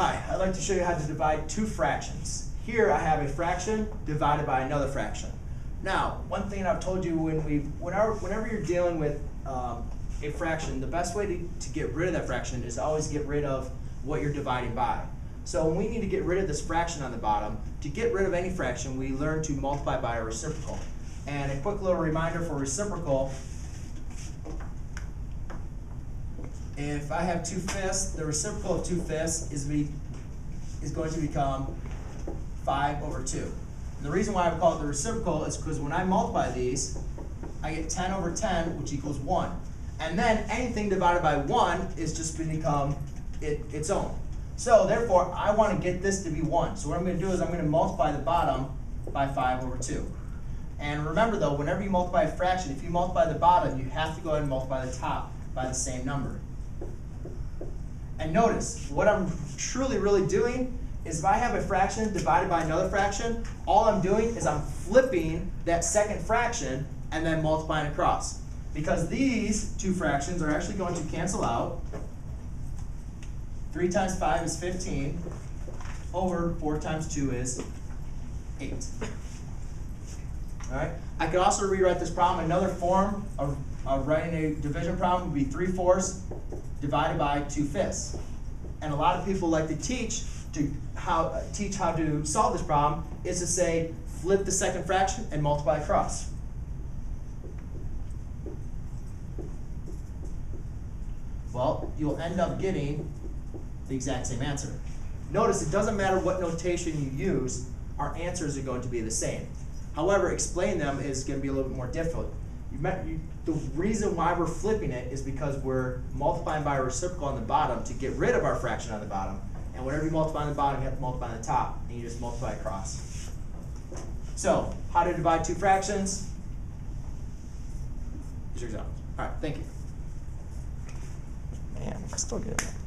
Hi, I'd like to show you how to divide two fractions. Here I have a fraction divided by another fraction. Now, one thing I've told you whenever you're dealing with a fraction, the best way to get rid of that fraction is always get rid of what you're dividing by. So we need to get rid of this fraction on the bottom. To get rid of any fraction, we learn to multiply by a reciprocal. And a quick little reminder for reciprocal, if I have 2/5, the reciprocal of 2/5 is going to become 5 over 2. And the reason why I call it the reciprocal is because when I multiply these, I get 10 over 10, which equals 1. And then anything divided by 1 is just going to become its own. So therefore, I want to get this to be 1. So what I'm going to do is I'm going to multiply the bottom by 5 over 2. And remember though, whenever you multiply a fraction, if you multiply the bottom, you have to go ahead and multiply the top by the same number. And notice, what I'm really doing is if I have a fraction divided by another fraction, all I'm doing is I'm flipping that second fraction and then multiplying across. Because these two fractions are actually going to cancel out. 3 times 5 is 15 over 4 times 2 is 8. All right. I could also rewrite this problem. Another form of writing a division problem would be 3/4 divided by 2/5. And a lot of people like to teach how to solve this problem is to say flip the second fraction and multiply across. Well, you'll end up getting the exact same answer. Notice it doesn't matter what notation you use, our answers are going to be the same. However, explain them is going to be a little bit more difficult. The reason why we're flipping it is because we're multiplying by a reciprocal on the bottom to get rid of our fraction on the bottom. And whenever you multiply on the bottom, you have to multiply on the top, and you just multiply across. So, how to divide two fractions? Here's your example. All right, thank you. Man, I still get it.